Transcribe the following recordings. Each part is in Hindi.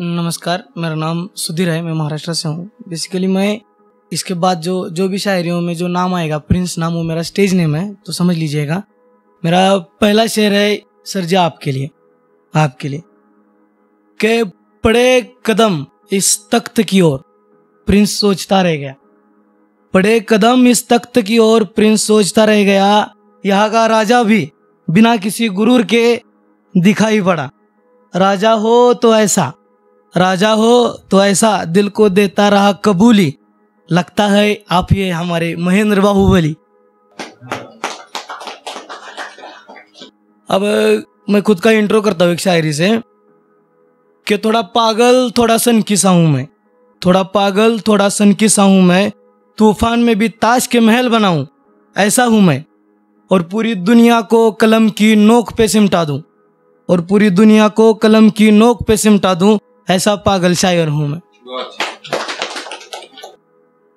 नमस्कार, मेरा नाम सुधीर है, मैं महाराष्ट्र से हूँ। बेसिकली मैं इसके बाद जो भी शायरियों में जो नाम आएगा, प्रिंस नाम वो मेरा स्टेज नेम है, तो समझ लीजिएगा। मेरा पहला शेर है सर जी आपके लिए के पड़े कदम इस तख्त की ओर प्रिंस सोचता रह गया। पड़े कदम इस तख्त की ओर प्रिंस सोचता रह गया, यहाँ का राजा भी बिना किसी गुरूर के दिखाई पड़ा। राजा हो तो ऐसा दिल को देता रहा कबूली, लगता है आप ये हमारे महेंद्र बाहुबली। अब मैं खुद का इंट्रो करता हूँ एक शायरी से कि थोड़ा पागल थोड़ा सनकिसा हूँ मैं, थोड़ा पागल थोड़ा सनकिसा हूँ मैं, तूफान में भी ताश के महल बनाऊं ऐसा हूँ मैं, और पूरी दुनिया को कलम की नोक पे सिमटा दूं, और पूरी दुनिया को कलम की नोक पे सिमटा दूं, ऐसा पागल शायर हूँ मैं।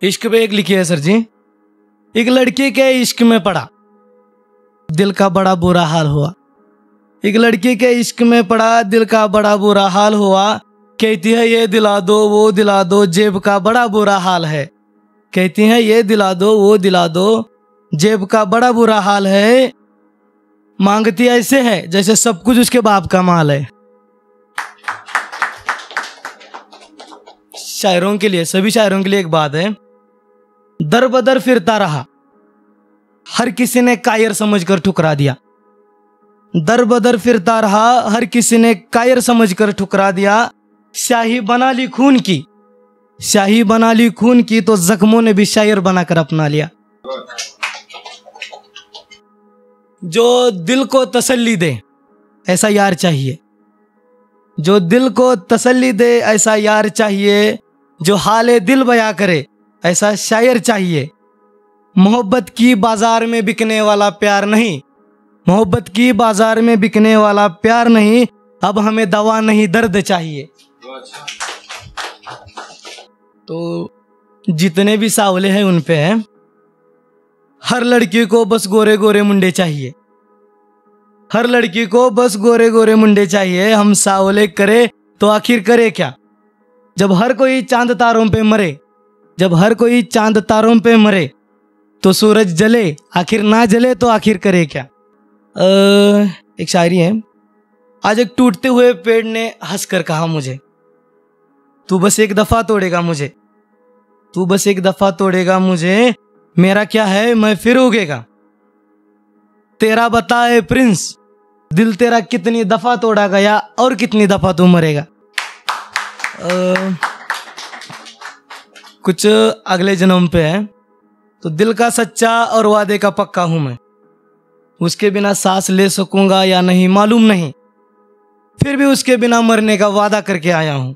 इश्क पे एक लिखी है सर जी। एक लड़की के इश्क में पड़ा दिल का बड़ा बुरा हाल हुआ, एक लड़की के इश्क में पड़ा दिल का बड़ा बुरा हाल हुआ, कहती है ये दिला दो वो दिला दो जेब का बड़ा बुरा हाल है, कहती है ये दिला दो वो दिला दो जेब का बड़ा बुरा हाल है, मांगती ऐसे है जैसे सब कुछ उसके बाप का माल है। शायरों के लिए, सभी शायरों के लिए एक बात है। दर बदर फिरता रहा हर किसी ने कायर समझकर ठुकरा दिया, दर बदर फिरता रहा हर किसी ने कायर समझकर ठुकरा दिया, शाही बना ली खून की, शाही बना ली खून की, तो जख्मों ने भी शायर बनाकर अपना लिया। जो दिल को तसल्ली दे ऐसा यार चाहिए, जो दिल को तसल्ली दे ऐसा यार चाहिए, जो हाले दिल बयां करे ऐसा शायर चाहिए, मोहब्बत की बाजार में बिकने वाला प्यार नहीं, मोहब्बत की बाजार में बिकने वाला प्यार नहीं, अब हमें दवा नहीं दर्द चाहिए। तो जितने भी सावले हैं उन पे है। हर लड़की को बस गोरे गोरे मुंडे चाहिए, हर लड़की को बस गोरे गोरे मुंडे चाहिए, हम सावले करे तो आखिर करे क्या, जब हर कोई चांद तारों पे मरे, जब हर कोई चांद तारों पे मरे, तो सूरज जले आखिर ना जले तो आखिर करे क्या। एक शायरी है। आज एक टूटते हुए पेड़ ने हंसकर कहा मुझे, तू बस एक दफा तोड़ेगा मुझे, तू बस एक दफा तोड़ेगा मुझे, मेरा क्या है मैं फिर उगेगा, तेरा बता है प्रिंस दिल तेरा कितनी दफा तोड़ा गया और कितनी दफा तू मरेगा। कुछ अगले जन्म पे है। तो दिल का सच्चा और वादे का पक्का हूं मैं, उसके बिना सांस ले सकूंगा या नहीं मालूम नहीं, फिर भी उसके बिना मरने का वादा करके आया हूं,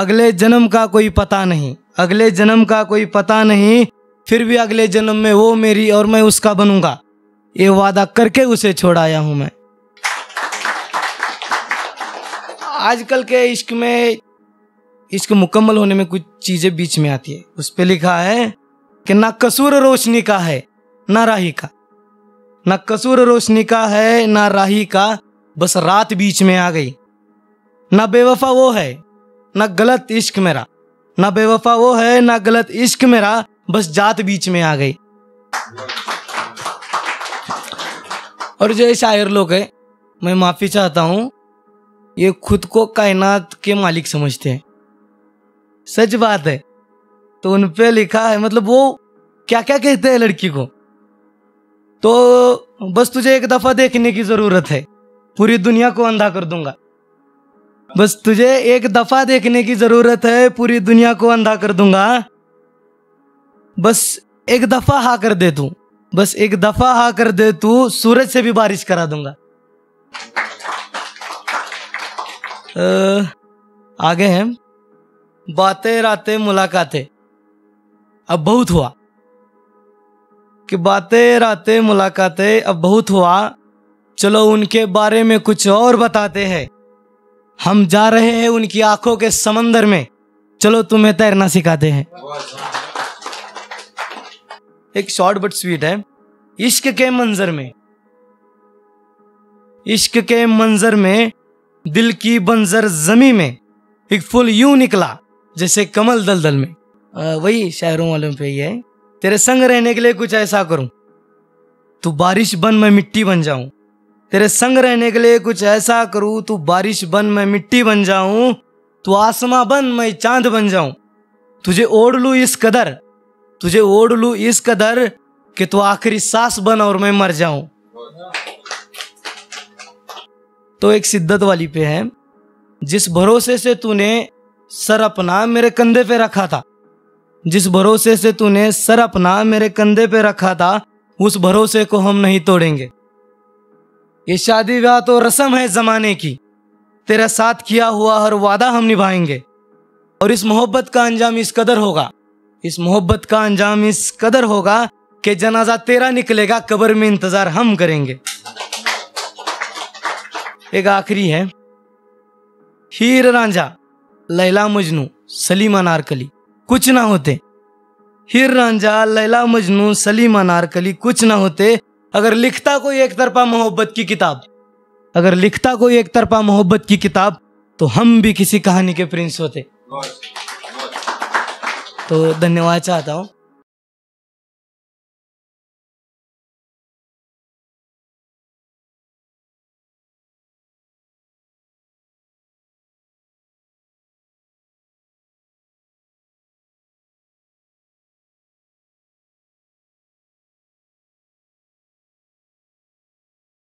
अगले जन्म का कोई पता नहीं, अगले जन्म का कोई पता नहीं, फिर भी अगले जन्म में वो मेरी और मैं उसका बनूंगा, ये वादा करके उसे छोड़ाया हूं मैं। आजकल के इश्क में, इश्क मुकम्मल होने में कुछ चीजें बीच में आती है, उस पे लिखा है कि ना कसूर रोशनी का है ना राही का, ना कसूर रोशनी का है ना राही का, बस रात बीच में आ गई, ना बेवफा वो है ना गलत इश्क मेरा, ना बेवफा वो है ना गलत इश्क मेरा, बस जात बीच में आ गई। और जो शायर लोग हैं, मैं माफ़ी चाहता हूँ, ये खुद को कायनात के मालिक समझते हैं, सच बात है। तो उन पे लिखा है, मतलब वो क्या क्या कहते हैं लड़की को, तो बस तुझे एक दफ़ा देखने की ज़रूरत है पूरी दुनिया को अंधा कर दूंगा, बस तुझे एक दफा देखने की जरूरत है पूरी दुनिया को अंधा कर दूंगा, बस एक दफा हा कर दे तू, बस एक दफा हा कर दे तू, सूरज से भी बारिश करा दूंगा। आगे हैं बातें रातें मुलाकातें अब बहुत हुआ, कि बातें रातें मुलाकातें अब बहुत हुआ, चलो उनके बारे में कुछ और बताते हैं, हम जा रहे हैं उनकी आंखों के समंदर में, चलो तुम्हें तैरना सिखाते हैं। एक शॉर्ट बट स्वीट है। इश्क के मंजर में, इश्क के मंजर में दिल की बंजर जमी में एक फूल यूं निकला जैसे कमल दलदल में। वही शायरों वालों पे ही है। तेरे संग रहने के लिए कुछ ऐसा करूं, तू बारिश बन मैं मिट्टी बन जाऊं। तेरे संग रहने के लिए कुछ ऐसा करूं, तू बारिश बन मैं मिट्टी बन जाऊं। तू आसमां बन मैं चांद बन जाऊं। तुझे ओढ़ लूं इस कदर, तुझे ओढ़ लूं इस कदर कि तू आखिरी सांस बन और मैं मर जाऊं। तो एक शिद्दत वाली पे है। जिस भरोसे से तूने सर अपना मेरे कंधे पे रखा था, जिस भरोसे से तूने सर अपना मेरे कंधे पे रखा था, उस भरोसे को हम नहीं तोड़ेंगे। ये शादी ब्याह तो रस्म है जमाने की, तेरा साथ किया हुआ हर वादा हम निभाएंगे। और इस मोहब्बत का अंजाम इस कदर होगा, इस मोहब्बत का अंजाम इस कदर होगा कि जनाजा तेरा निकलेगा, कब्र में इंतजार हम करेंगे। एक आखिरी है। हीर रांझा लैला मजनू सलीमा नारकली कुछ ना होते। हीर रांझा लैला मजनू सलीमा नारकली कुछ ना होते, अगर लिखता कोई एक तरफा मोहब्बत की किताब, अगर लिखता कोई एक तरफा मोहब्बत की किताब, तो हम भी किसी कहानी के प्रिंस होते। तो धन्यवाद चाहता हूँ।